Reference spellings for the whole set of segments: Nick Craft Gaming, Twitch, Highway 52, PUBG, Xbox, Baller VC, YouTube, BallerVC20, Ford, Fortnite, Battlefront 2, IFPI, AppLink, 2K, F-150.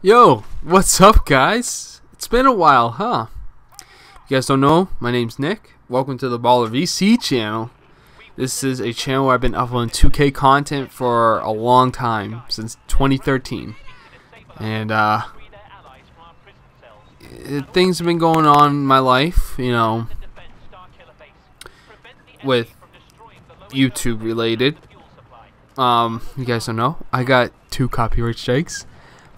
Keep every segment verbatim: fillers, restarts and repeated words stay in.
Yo, what's up guys? It's been a while, huh? If you guys don't know, my name's Nick. Welcome to the Baller V C channel. This is a channel where I've been uploading two K content for a long time, since twenty thirteen. And uh, things have been going on in my life, you know, with YouTube related. Um, you guys don't know, I got two copyright strikes.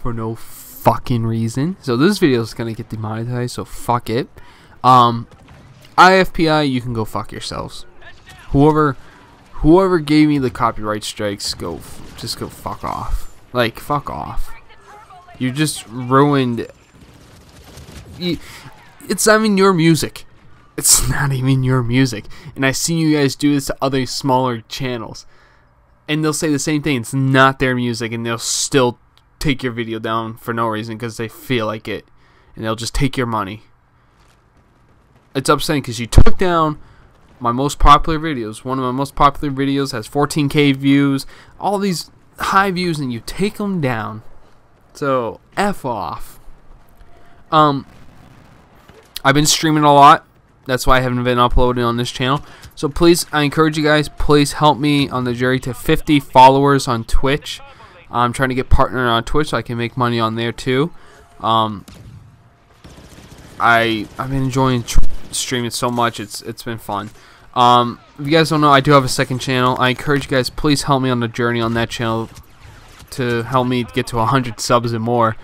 For no fucking reason. So this video is gonna get demonetized, so fuck it. Um, I F P I, you can go fuck yourselves. Whoever, whoever gave me the copyright strikes, go f just go fuck off. Like fuck off. You just ruined. You, it's not even your music. It's not even your music. And I've seen you guys do this to other smaller channels, and they'll say the same thing. It's not their music, and they'll still take your video down for no reason because they feel like it, and they'll just take your money. It's upsetting because you took down my most popular videos. One of my most popular videos has fourteen K views, all these high views, and you take them down. So F off. Um, I've been streaming a lot. That's why I haven't been uploading on this channel. So please, I encourage you guys, please help me on the journey to fifty followers on Twitch. I'm trying to get partnered on Twitch so I can make money on there too. Um, I I've been enjoying tr streaming so much. It's it's been fun. Um, if you guys don't know, I do have a second channel. I encourage you guys, please help me on the journey on that channel to help me get to one hundred subs and more.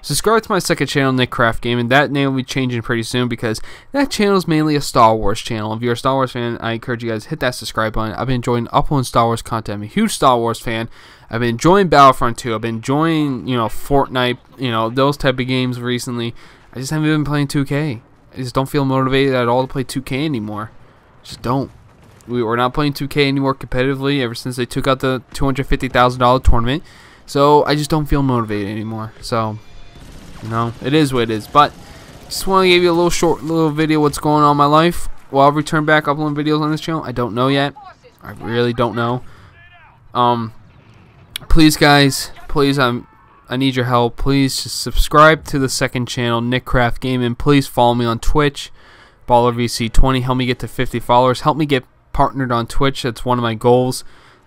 Subscribe to my second channel, Nick Craft Gaming. That name will be changing pretty soon because that channel is mainly a Star Wars channel. If you're a Star Wars fan, I encourage you guys to hit that subscribe button. I've been enjoying uploading Star Wars content. I'm a huge Star Wars fan. I've been enjoying Battlefront two. I've been enjoying, you know, Fortnite, you know, those type of games recently. I just haven't been playing two K. I just don't feel motivated at all to play two K anymore. Just don't. We were not playing two K anymore competitively ever since they took out the two hundred fifty thousand dollar tournament. So I just don't feel motivated anymore. So, you know, it is what it is, but just want to give you a little short little video what's going on in my life. Will I return back uploading videos on this channel? I don't know yet. I really don't know. Um, please guys, please, I'm, I need your help. Please just subscribe to the second channel, Nick Craft Gaming. Please follow me on Twitch, Baller V C twenty. Help me get to fifty followers. Help me get partnered on Twitch. That's one of my goals.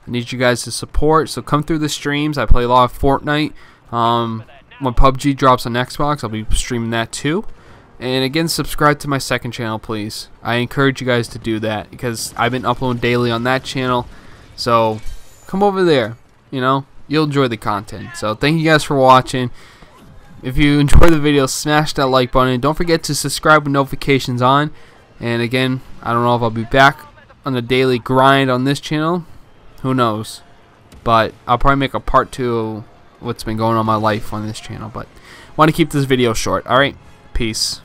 I need you guys to support. So come through the streams. I play a lot of Fortnite. Um... When P U B G drops on Xbox, I'll be streaming that too. And again, subscribe to my second channel, please. I encourage you guys to do that because I've been uploading daily on that channel. So come over there, you know, you'll enjoy the content. So thank you guys for watching. If you enjoy the video, smash that like button. Don't forget to subscribe with notifications on. And again, I don't know if I'll be back on the daily grind on this channel. Who knows? But I'll probably make a part two. What's been going on in my life on this channel, but want to keep this video short. All right, peace.